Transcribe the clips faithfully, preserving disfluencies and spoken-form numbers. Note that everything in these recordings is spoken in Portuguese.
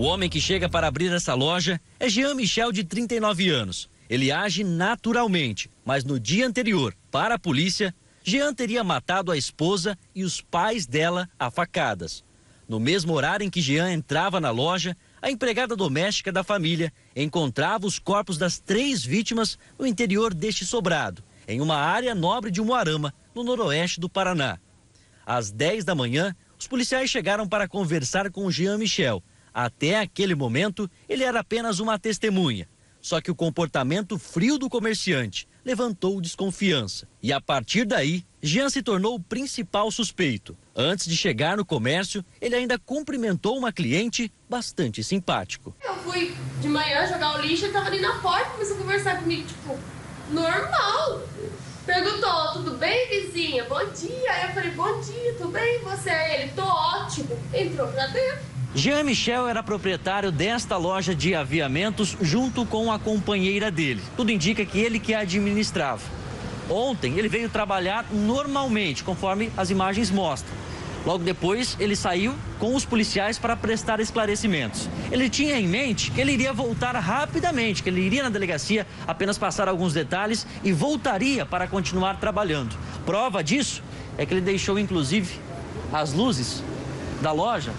O homem que chega para abrir essa loja é Jean Michel, de trinta e nove anos. Ele age naturalmente, mas no dia anterior, para a polícia, Jean teria matado a esposa e os pais dela a facadas. No mesmo horário em que Jean entrava na loja, a empregada doméstica da família encontrava os corpos das três vítimas no interior deste sobrado, em uma área nobre de Umuarama, no noroeste do Paraná. Às dez da manhã, os policiais chegaram para conversar com Jean Michel. Até aquele momento, ele era apenas uma testemunha. Só que o comportamento frio do comerciante levantou desconfiança. E a partir daí, Jean se tornou o principal suspeito. Antes de chegar no comércio, ele ainda cumprimentou uma cliente bastante simpático. Eu fui de manhã jogar o lixo, ele estava ali na porta, começou a conversar comigo, tipo, normal. Perguntou, tudo bem, vizinha? Bom dia. Aí eu falei, bom dia, tudo bem? E você? Ele, tô ótimo. Entrou pra dentro. Jean Michel era proprietário desta loja de aviamentos junto com a companheira dele. Tudo indica que ele que a administrava. Ontem ele veio trabalhar normalmente, conforme as imagens mostram. Logo depois ele saiu com os policiais para prestar esclarecimentos. Ele tinha em mente que ele iria voltar rapidamente, que ele iria na delegacia apenas passar alguns detalhes e voltaria para continuar trabalhando. Prova disso é que ele deixou inclusive as luzes da loja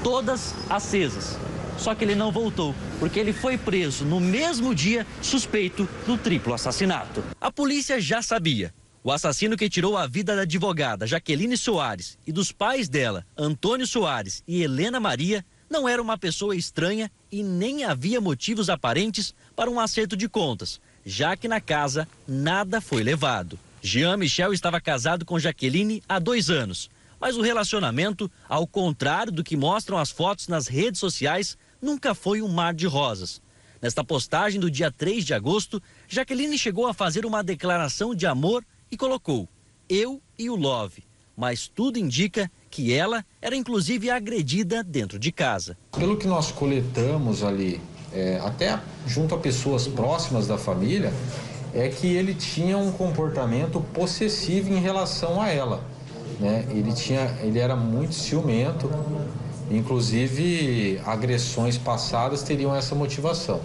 todas acesas. Só que ele não voltou, porque ele foi preso no mesmo dia, suspeito do triplo assassinato. A polícia já sabia. O assassino que tirou a vida da advogada Jaqueline Soares e dos pais dela, Antônio Soares e Helena Maria, não era uma pessoa estranha e nem havia motivos aparentes para um acerto de contas, já que na casa nada foi levado. Jean Michel estava casado com Jaqueline há dois anos. Mas o relacionamento, ao contrário do que mostram as fotos nas redes sociais, nunca foi um mar de rosas. Nesta postagem do dia três de agosto, Jaqueline chegou a fazer uma declaração de amor e colocou: eu e o Love. Mas tudo indica que ela era inclusive agredida dentro de casa. Pelo que nós coletamos ali, é, até junto a pessoas próximas da família, é que ele tinha um comportamento possessivo em relação a ela. Né? Ele, tinha, ele era muito ciumento, inclusive agressões passadas teriam essa motivação.